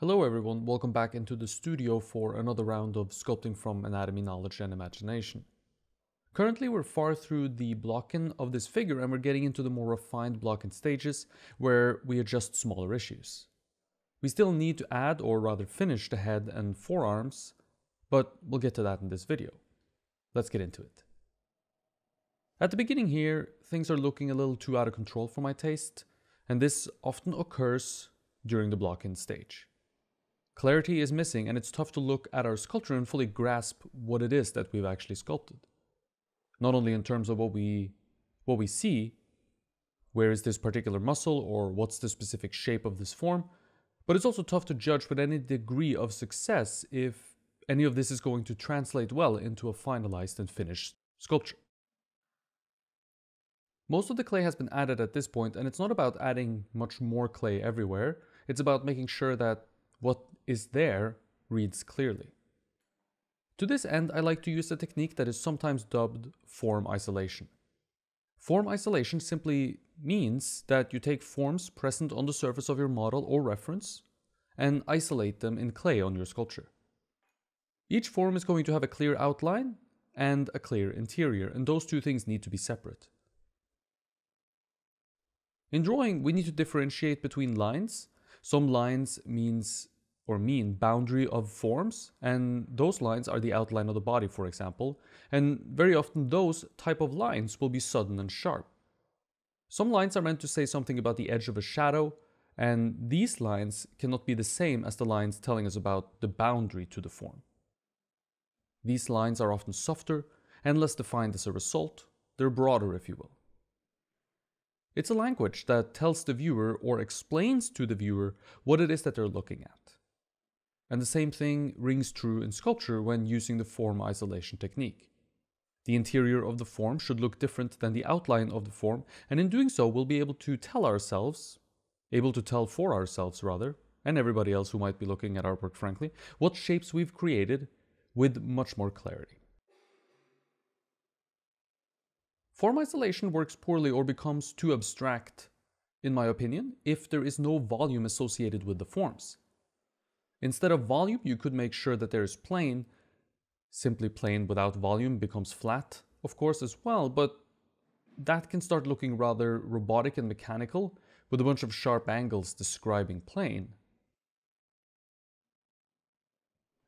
Hello everyone, welcome back into the studio for another round of Sculpting from Anatomy, Knowledge and Imagination. Currently we're far through the blocking of this figure and we're getting into the more refined blocking stages where we adjust smaller issues. We still need to add or rather finish the head and forearms, but we'll get to that in this video. Let's get into it. At the beginning here, things are looking a little too out of control for my taste, and this often occurs during the blocking stage. Clarity is missing and it's tough to look at our sculpture and fully grasp what it is that we've actually sculpted. Not only in terms of what we see, where is this particular muscle or what's the specific shape of this form, but it's also tough to judge with any degree of success if any of this is going to translate well into a finalized and finished sculpture. Most of the clay has been added at this point, and it's not about adding much more clay everywhere, it's about making sure that what is there reads clearly. To this end, I like to use a technique that is sometimes dubbed form isolation. Form isolation simply means that you take forms present on the surface of your model or reference and isolate them in clay on your sculpture. Each form is going to have a clear outline and a clear interior, and those two things need to be separate. In drawing, we need to differentiate between lines. Some lines mean boundary of forms, and those lines are the outline of the body, for example, and very often those type of lines will be sudden and sharp. Some lines are meant to say something about the edge of a shadow, and these lines cannot be the same as the lines telling us about the boundary to the form. These lines are often softer and less defined as a result. They're broader, if you will. It's a language that tells the viewer or explains to the viewer what it is that they're looking at. And the same thing rings true in sculpture when using the form isolation technique. The interior of the form should look different than the outline of the form, and in doing so we'll be able to tell for ourselves, and everybody else who might be looking at our work frankly, what shapes we've created with much more clarity. Form isolation works poorly or becomes too abstract, in my opinion, if there is no volume associated with the forms. Instead of volume, you could make sure that there is plane. Simply plane without volume becomes flat, of course, as well, but that can start looking rather robotic and mechanical, with a bunch of sharp angles describing plane.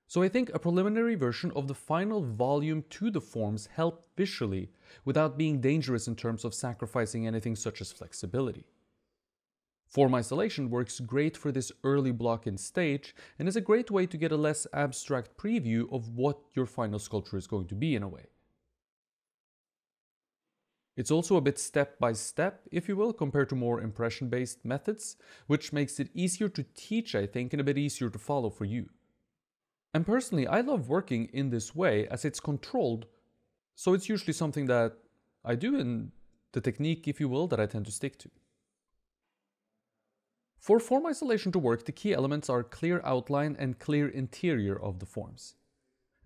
So I think a preliminary version of the final volume to the forms helped visually without being dangerous in terms of sacrificing anything such as flexibility. Form isolation works great for this early block-in stage and is a great way to get a less abstract preview of what your final sculpture is going to be in a way. It's also a bit step by step, if you will, compared to more impression-based methods, which makes it easier to teach, I think, and a bit easier to follow for you. And personally, I love working in this way as it's controlled, so it's usually something that I do in the technique, if you will, that I tend to stick to. For form isolation to work, the key elements are clear outline and clear interior of the forms.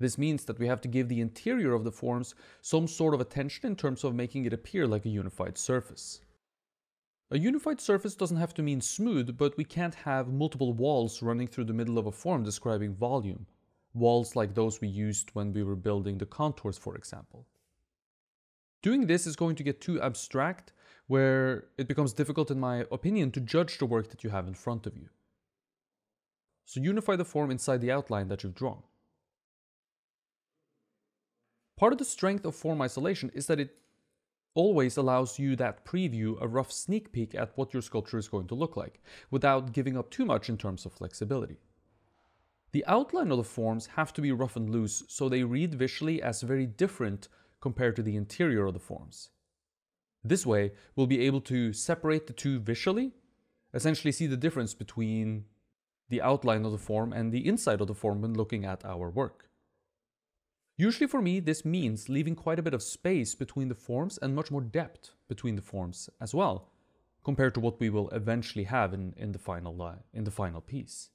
This means that we have to give the interior of the forms some sort of attention in terms of making it appear like a unified surface. A unified surface doesn't have to mean smooth, but we can't have multiple walls running through the middle of a form describing volume. Walls like those we used when we were building the contours, for example. Doing this is going to get too abstract, where it becomes difficult, in my opinion, to judge the work that you have in front of you. So unify the form inside the outline that you've drawn. Part of the strength of form isolation is that it always allows you that preview, a rough sneak peek at what your sculpture is going to look like, without giving up too much in terms of flexibility. The outline of the forms have to be rough and loose, so they read visually as very different compared to the interior of the forms. This way, we'll be able to separate the two visually, essentially see the difference between the outline of the form and the inside of the form when looking at our work. Usually for me, this means leaving quite a bit of space between the forms and much more depth between the forms as well, compared to what we will eventually have in the final piece.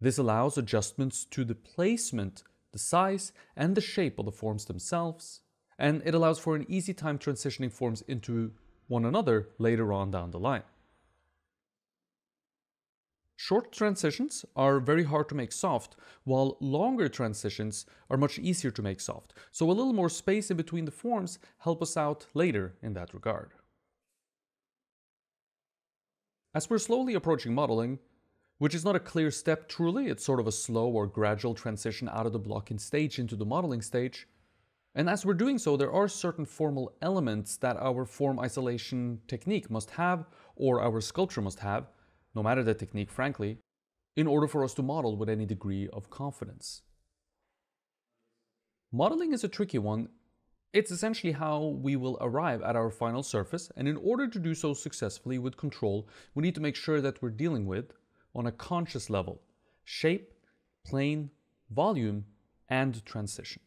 This allows adjustments to the placement, the size, and the shape of the forms themselves, and it allows for an easy time transitioning forms into one another later on down the line. Short transitions are very hard to make soft, while longer transitions are much easier to make soft. So a little more space in between the forms help us out later in that regard. As we're slowly approaching modeling, which is not a clear step truly, it's sort of a slow or gradual transition out of the blocking stage into the modeling stage. And as we're doing so, there are certain formal elements that our form isolation technique must have, or our sculpture must have, no matter the technique, frankly, in order for us to model with any degree of confidence. Modeling is a tricky one. It's essentially how we will arrive at our final surface, and in order to do so successfully with control, we need to make sure that we're dealing with, on a conscious level, shape, plane, volume, and transition.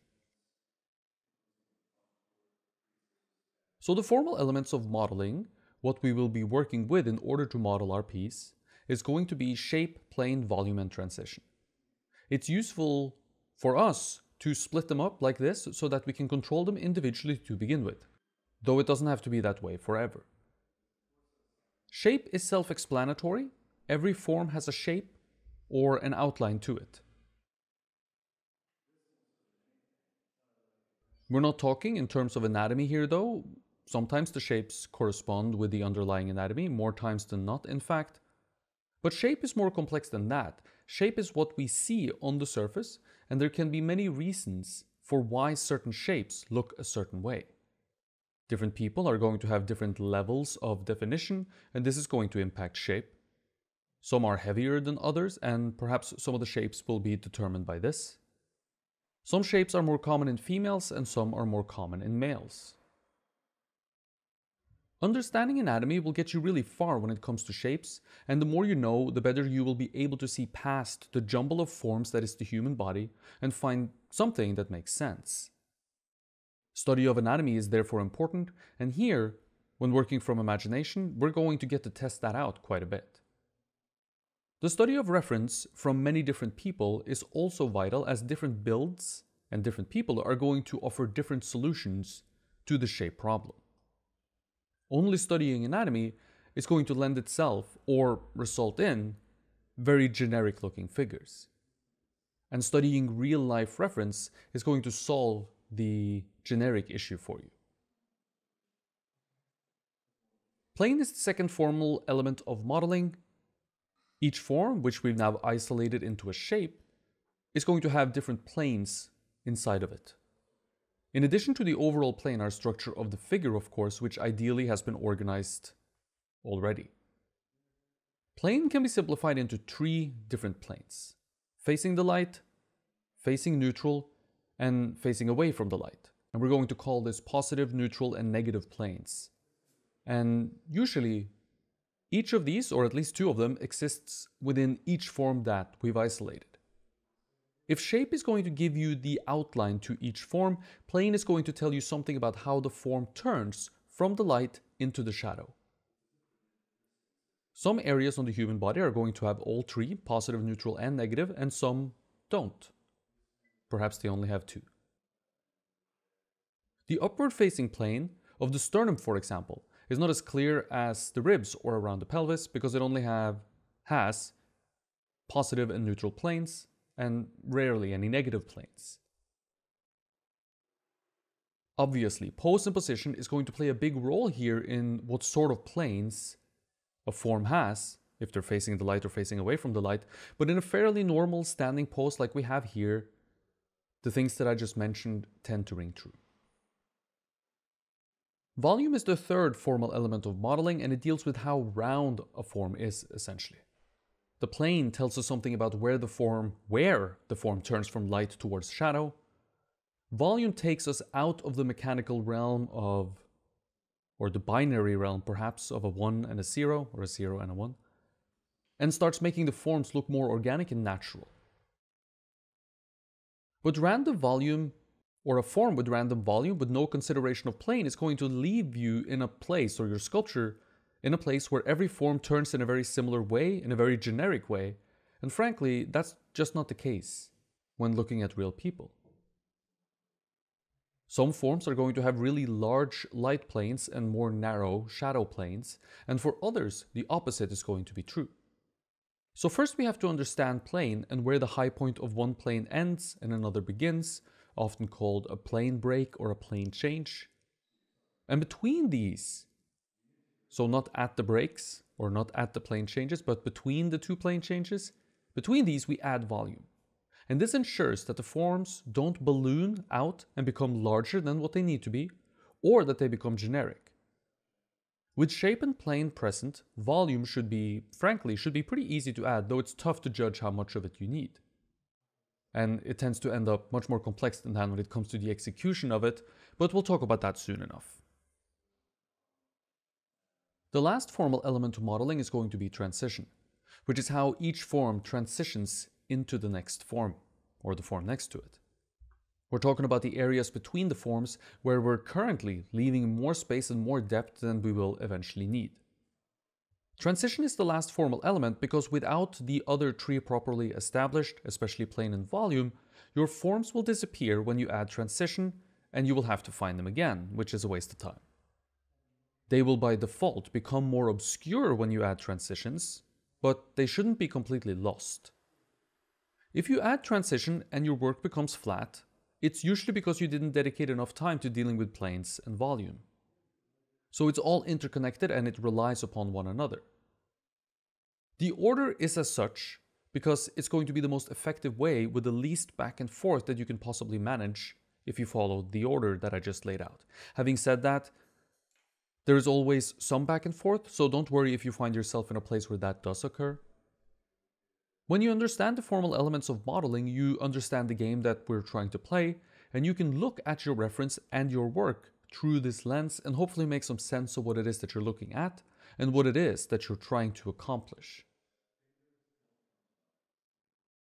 So the formal elements of modeling, what we will be working with in order to model our piece, is going to be shape, plane, volume, and transition. It's useful for us to split them up like this so that we can control them individually to begin with, though it doesn't have to be that way forever. Shape is self-explanatory. Every form has a shape or an outline to it. We're not talking in terms of anatomy here though. Sometimes the shapes correspond with the underlying anatomy, more times than not, in fact. But shape is more complex than that. Shape is what we see on the surface, and there can be many reasons for why certain shapes look a certain way. Different people are going to have different levels of definition, and this is going to impact shape. Some are heavier than others, and perhaps some of the shapes will be determined by this. Some shapes are more common in females, and some are more common in males. Understanding anatomy will get you really far when it comes to shapes, and the more you know, the better you will be able to see past the jumble of forms that is the human body and find something that makes sense. Study of anatomy is therefore important, and here, when working from imagination, we're going to get to test that out quite a bit. The study of reference from many different people is also vital, as different builds and different people are going to offer different solutions to the shape problem. Only studying anatomy is going to lend itself, or result in, very generic looking figures. And studying real life reference is going to solve the generic issue for you. Plane is the second formal element of modeling. Each form, which we've now isolated into a shape, is going to have different planes inside of it. In addition to the overall planar structure of the figure, of course, which ideally has been organized already. Plane can be simplified into three different planes: facing the light, facing neutral, and facing away from the light. And we're going to call this positive, neutral, and negative planes. And usually, each of these, or at least two of them, exists within each form that we've isolated. If shape is going to give you the outline to each form, plane is going to tell you something about how the form turns from the light into the shadow. Some areas on the human body are going to have all three, positive, neutral, and negative, and some don't. Perhaps they only have two. The upward-facing plane of the sternum, for example, is not as clear as the ribs or around the pelvis, because it only has positive and neutral planes, and rarely any negative planes. Obviously, pose and position is going to play a big role here in what sort of planes a form has, if they're facing the light or facing away from the light, but in a fairly normal standing pose like we have here, the things that I just mentioned tend to ring true. Volume is the third formal element of modeling, and it deals with how round a form is, essentially. The plane tells us something about where the form turns from light towards shadow. Volume takes us out of the mechanical realm of, or the binary realm perhaps, of a 1 and a 0, or a 0 and a 1, and starts making the forms look more organic and natural. But random volume, or a form with random volume with no consideration of plane, is going to leave you in a place, or your sculpture, in a place where every form turns in a very similar way, in a very generic way, and frankly, that's just not the case when looking at real people. Some forms are going to have really large light planes and more narrow shadow planes, and for others, the opposite is going to be true. So first we have to understand plane and where the high point of one plane ends and another begins, often called a plane break or a plane change. And between these, so not at the breaks or not at the plane changes, but between the two plane changes, between these we add volume. And this ensures that the forms don't balloon out and become larger than what they need to be, or that they become generic. With shape and plane present, volume should be pretty easy to add, though it's tough to judge how much of it you need. And it tends to end up much more complex than that when it comes to the execution of it, but we'll talk about that soon enough. The last formal element to modeling is going to be transition, which is how each form transitions into the next form, or the form next to it. We're talking about the areas between the forms where we're currently leaving more space and more depth than we will eventually need. Transition is the last formal element because without the other three properly established, especially plane and volume, your forms will disappear when you add transition and you will have to find them again, which is a waste of time. They will by default become more obscure when you add transitions, but they shouldn't be completely lost. If you add transition and your work becomes flat, it's usually because you didn't dedicate enough time to dealing with planes and volume. So it's all interconnected and it relies upon one another. The order is as such because it's going to be the most effective way with the least back and forth that you can possibly manage if you follow the order that I just laid out. Having said that, there is always some back and forth, so don't worry if you find yourself in a place where that does occur. When you understand the formal elements of modeling, you understand the game that we're trying to play, and you can look at your reference and your work through this lens and hopefully make some sense of what it is that you're looking at and what it is that you're trying to accomplish.